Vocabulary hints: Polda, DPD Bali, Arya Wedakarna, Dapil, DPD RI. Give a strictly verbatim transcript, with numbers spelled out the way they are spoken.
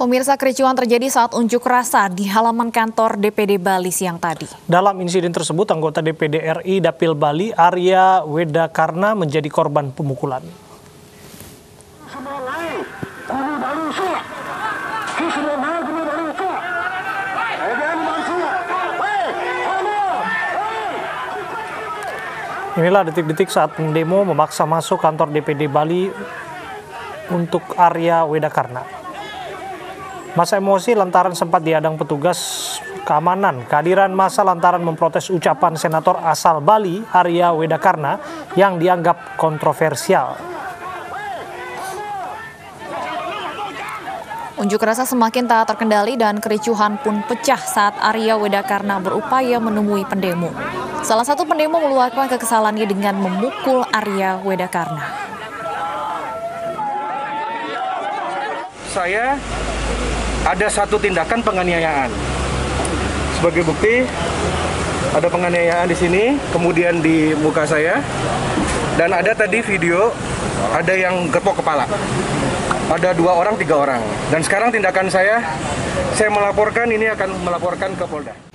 Pemirsa, kericuhan terjadi saat unjuk rasa di halaman kantor D P D Bali siang tadi. Dalam insiden tersebut, anggota D P D R I Dapil Bali, Arya Wedakarna menjadi korban pemukulan. Inilah detik-detik saat pendemo memaksa masuk kantor D P D Bali untuk Arya Wedakarna. Masa emosi lantaran sempat dihadang petugas keamanan. Kehadiran masa lantaran memprotes ucapan senator asal Bali, Arya Wedakarna, yang dianggap kontroversial. Unjuk rasa semakin tak terkendali dan kericuhan pun pecah saat Arya Wedakarna berupaya menemui pendemo. Salah satu pendemo meluapkan kekesalannya dengan memukul Arya Wedakarna. Saya ada satu tindakan penganiayaan. Sebagai bukti, ada penganiayaan di sini, kemudian di muka saya, dan ada tadi video, ada yang gepok kepala. Ada dua orang, tiga orang. Dan sekarang tindakan saya, saya melaporkan, ini akan melaporkan ke Polda.